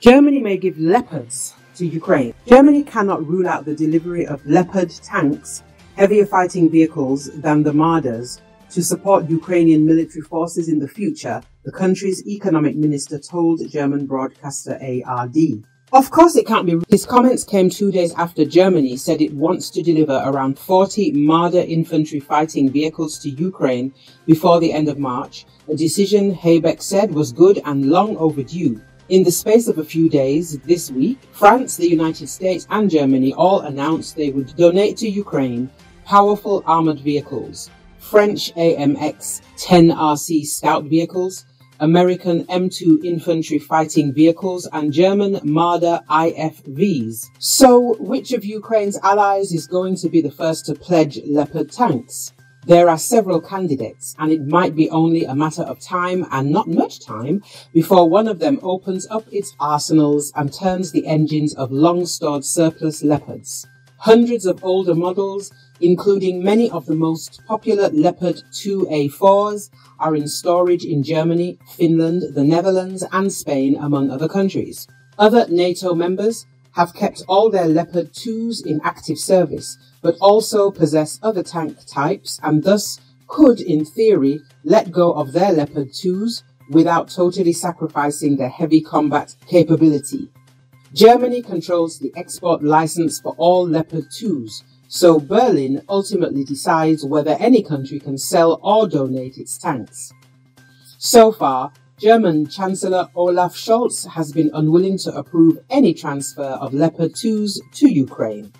Germany may give Leopards to Ukraine. Germany cannot rule out the delivery of Leopard tanks, heavier fighting vehicles than the Marders, to support Ukrainian military forces in the future, the country's economic minister told German broadcaster ARD. Of course it can't be. His comments came 2 days after Germany said it wants to deliver around 40 Marder infantry fighting vehicles to Ukraine before the end of March, a decision Habeck said was good and long overdue. In the space of a few days this week, France, the United States and Germany all announced they would donate to Ukraine powerful armoured vehicles, French AMX-10RC scout vehicles, American M2 infantry fighting vehicles and German Marder IFVs. So, which of Ukraine's allies is going to be the first to pledge Leopard tanks? There are several candidates, and it might be only a matter of time, and not much time, before one of them opens up its arsenals and turns the engines of long-stored surplus Leopards. Hundreds of older models, including many of the most popular Leopard 2A4s, are in storage in Germany, Finland, the Netherlands and Spain, among other countries. Other NATO members have kept all their Leopard 2s in active service, but also possess other tank types and thus could, in theory, let go of their Leopard 2s without totally sacrificing their heavy combat capability. Germany controls the export license for all Leopard 2s, so Berlin ultimately decides whether any country can sell or donate its tanks. So far, German Chancellor Olaf Scholz has been unwilling to approve any transfer of Leopard 2s to Ukraine.